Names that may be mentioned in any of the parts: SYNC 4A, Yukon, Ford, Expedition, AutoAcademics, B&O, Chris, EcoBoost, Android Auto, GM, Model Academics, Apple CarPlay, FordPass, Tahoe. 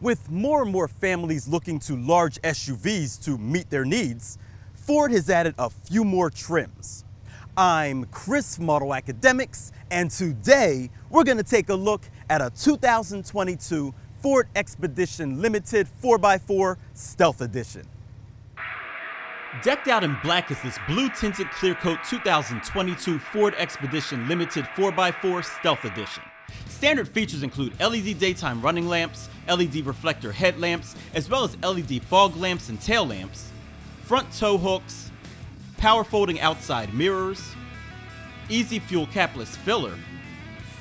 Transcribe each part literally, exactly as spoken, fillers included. With more and more families looking to large S U Vs to meet their needs, Ford has added a few more trims. I'm Chris, Model Academics, and today we're going to take a look at a two thousand twenty-two Ford Expedition Limited four by four Stealth Edition. Decked out in black is this blue-tinted clear-coat two thousand twenty-two Ford Expedition Limited four by four Stealth Edition. Standard features include L E D daytime running lamps, L E D reflector headlamps, as well as L E D fog lamps and tail lamps, front tow hooks, power folding outside mirrors, easy fuel capless filler,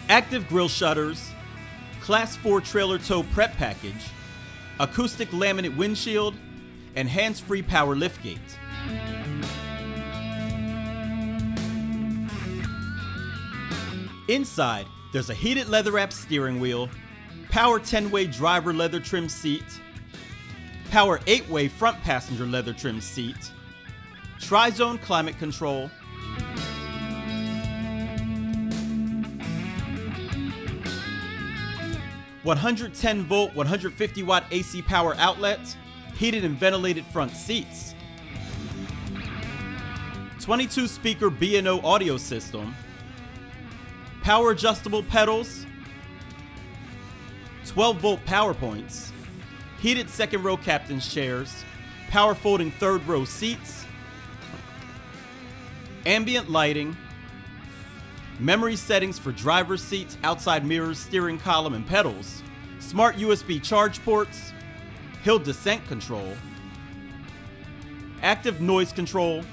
active grille shutters, class four trailer tow prep package, acoustic laminate windshield, and hands-free power liftgate. Inside, there's a heated leather-wrapped steering wheel, power ten-way driver leather trim seat, power eight-way front passenger leather trim seat, tri-zone climate control, one hundred ten volt, one hundred fifty watt A C power outlet, heated and ventilated front seats, twenty-two speaker B and O audio system, power adjustable pedals, twelve volt power points, heated second row captain's chairs, power folding third row seats, ambient lighting, memory settings for driver's seats, outside mirrors, steering column and pedals, smart U S B charge ports, hill descent control, active noise control,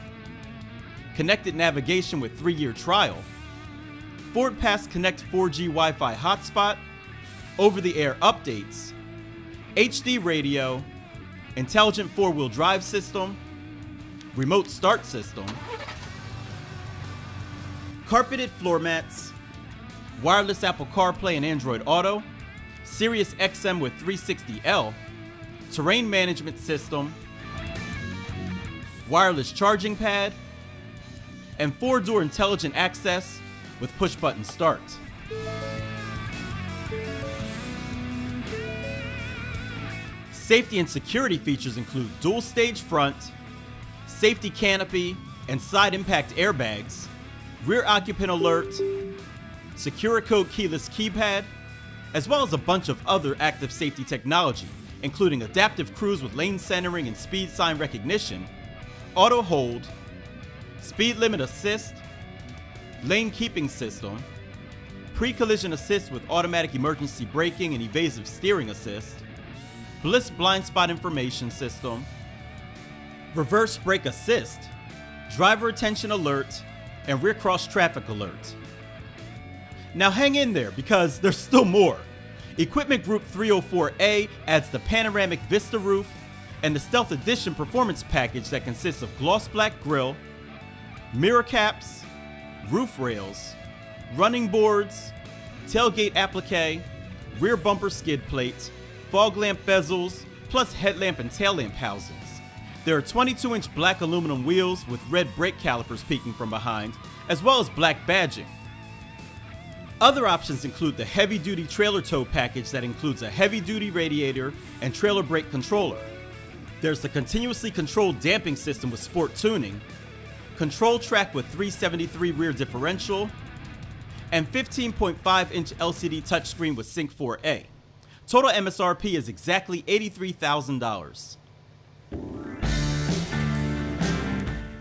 connected navigation with three-year trial, FordPass Connect four G Wi-Fi hotspot, over-the-air updates, H D radio, intelligent four-wheel drive system, remote start system, carpeted floor mats, wireless Apple CarPlay and Android Auto, Sirius X M with three sixty L, terrain management system, wireless charging pad, and four-door intelligent access with push-button start. Safety and security features include dual stage front, safety canopy and side impact airbags, rear occupant alert, secure code keyless keypad, as well as a bunch of other active safety technology, including adaptive cruise with lane centering and speed sign recognition, auto hold, speed limit assist, lane keeping system, pre-collision assist with automatic emergency braking and evasive steering assist, bliss blind spot information system, reverse brake assist, driver attention alert, and rear cross traffic alert. Now hang in there, because there's still more. Equipment Group three oh four A adds the panoramic vista roof and the Stealth Edition performance package that consists of gloss black grille, mirror caps, roof rails, running boards, tailgate applique, rear bumper skid plate, fog lamp bezels, plus headlamp and tail lamp housings. There are twenty-two inch black aluminum wheels with red brake calipers peeking from behind, as well as black badging. Other options include the heavy-duty trailer tow package that includes a heavy-duty radiator and trailer brake controller. There's the continuously controlled damping system with sport tuning, control track with three seventy-three rear differential, and fifteen point five inch L C D touchscreen with SYNC four A. Total M S R P is exactly eighty-three thousand dollars.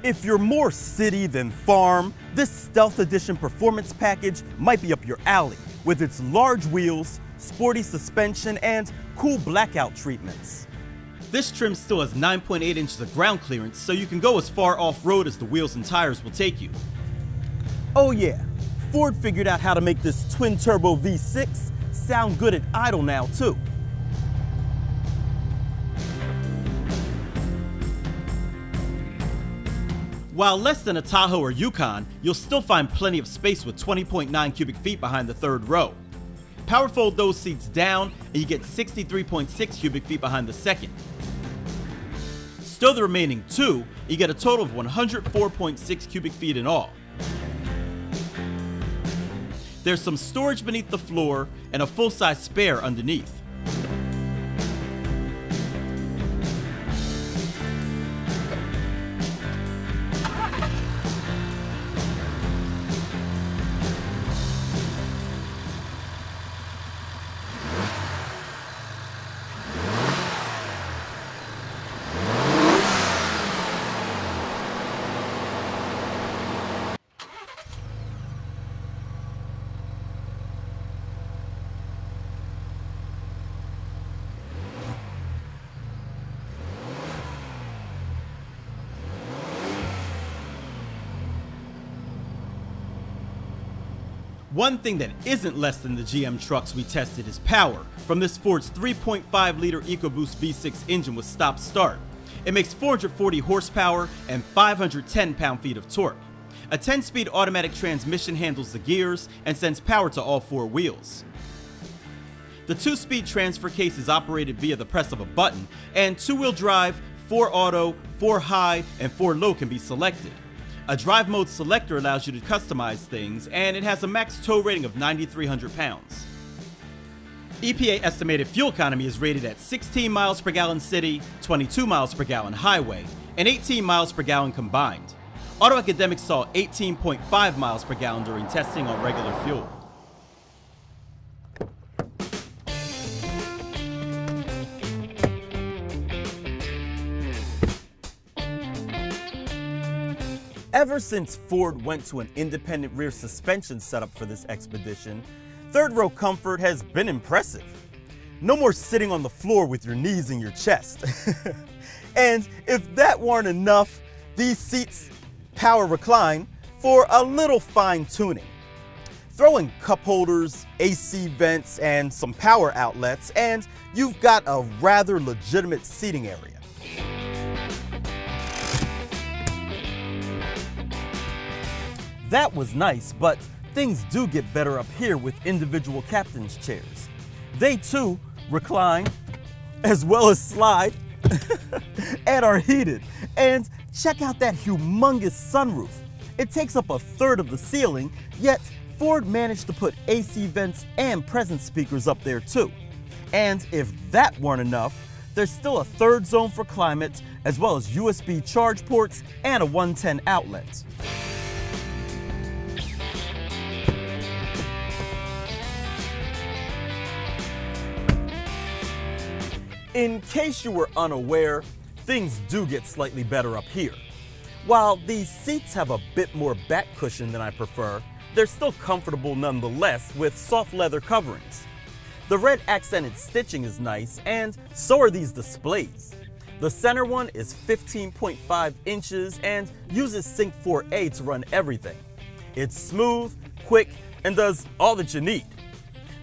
If you're more city than farm, this Stealth Edition performance package might be up your alley with its large wheels, sporty suspension, and cool blackout treatments. This trim still has nine point eight inches of ground clearance, so you can go as far off-road as the wheels and tires will take you. Oh yeah, Ford figured out how to make this twin-turbo V six sound good at idle now too. While less than a Tahoe or Yukon, you'll still find plenty of space with twenty point nine cubic feet behind the third row. Power fold those seats down and you get sixty-three point six cubic feet behind the second. Stow the remaining two, you get a total of one hundred four point six cubic feet in all. There's some storage beneath the floor and a full-size spare underneath. One thing that isn't less than the G M trucks we tested is power from this Ford's three point five liter EcoBoost V six engine with stop-start. It makes four hundred forty horsepower and five hundred ten pound-feet of torque. A ten-speed automatic transmission handles the gears and sends power to all four wheels. The two-speed transfer case is operated via the press of a button, and two-wheel drive, four auto, four high, and four low can be selected. A drive mode selector allows you to customize things, and it has a max tow rating of nine thousand three hundred pounds. E P A estimated fuel economy is rated at sixteen miles per gallon city, twenty-two miles per gallon highway, and eighteen miles per gallon combined. AutoAcademics saw eighteen point five miles per gallon during testing on regular fuel. Ever since Ford went to an independent rear suspension setup for this Expedition, third row comfort has been impressive. No more sitting on the floor with your knees in your chest. And if that weren't enough, these seats power recline for a little fine tuning. Throw in cup holders, A C vents, and some power outlets, and you've got a rather legitimate seating area. That was nice, but things do get better up here with individual captain's chairs. They too recline, as well as slide, and are heated. And check out that humongous sunroof. It takes up a third of the ceiling, yet Ford managed to put A C vents and presence speakers up there too. And if that weren't enough, there's still a third zone for climate, as well as U S B charge ports and a one ten outlet. In case you were unaware, things do get slightly better up here. While these seats have a bit more back cushion than I prefer, they're still comfortable nonetheless with soft leather coverings. The red accented stitching is nice, and so are these displays. The center one is fifteen point five inches and uses SYNC four A to run everything. It's smooth, quick, and does all that you need.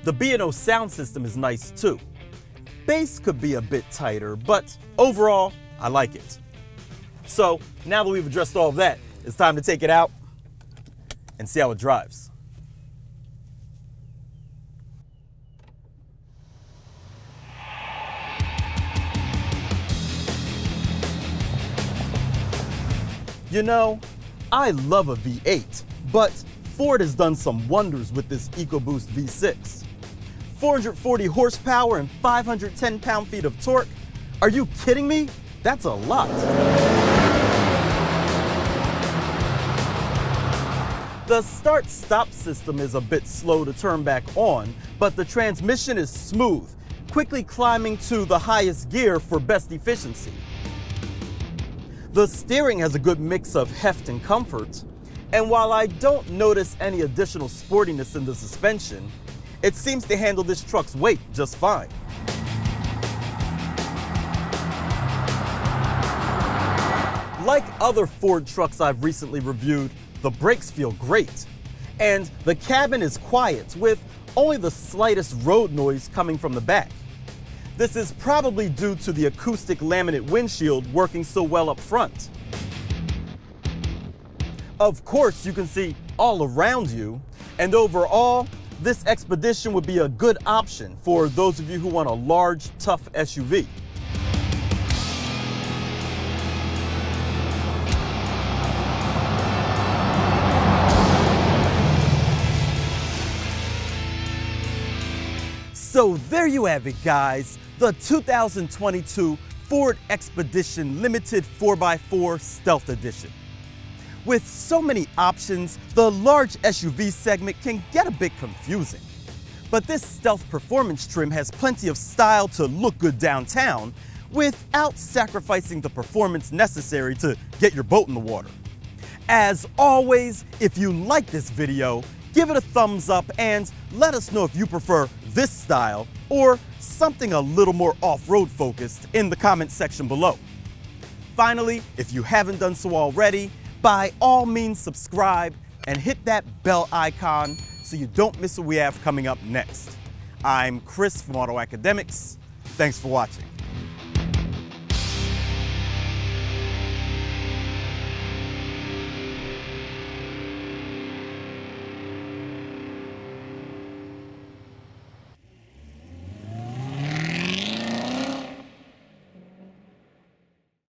The B and O sound system is nice too. Bass could be a bit tighter, but overall, I like it. So now that we've addressed all of that, it's time to take it out and see how it drives. You know, I love a V eight, but Ford has done some wonders with this EcoBoost V six. four hundred forty horsepower and five hundred ten pound-feet of torque? Are you kidding me? That's a lot. The start-stop system is a bit slow to turn back on, but the transmission is smooth, quickly climbing to the highest gear for best efficiency. The steering has a good mix of heft and comfort, and while I don't notice any additional sportiness in the suspension, it seems to handle this truck's weight just fine. Like other Ford trucks I've recently reviewed, the brakes feel great. And the cabin is quiet, with only the slightest road noise coming from the back. This is probably due to the acoustic laminate windshield working so well up front. Of course, you can see all around you, and overall, this Expedition would be a good option for those of you who want a large, tough S U V. So there you have it, guys. The two thousand twenty-two Ford Expedition Limited four by four Stealth Edition. With so many options, the large S U V segment can get a bit confusing. But this Stealth Performance trim has plenty of style to look good downtown without sacrificing the performance necessary to get your boat in the water. As always, if you like this video, give it a thumbs up and let us know if you prefer this style or something a little more off-road focused in the comment section below. Finally, if you haven't done so already, by all means, subscribe and hit that bell icon so you don't miss what we have coming up next. I'm Chris from AutoAcademics. Thanks for watching.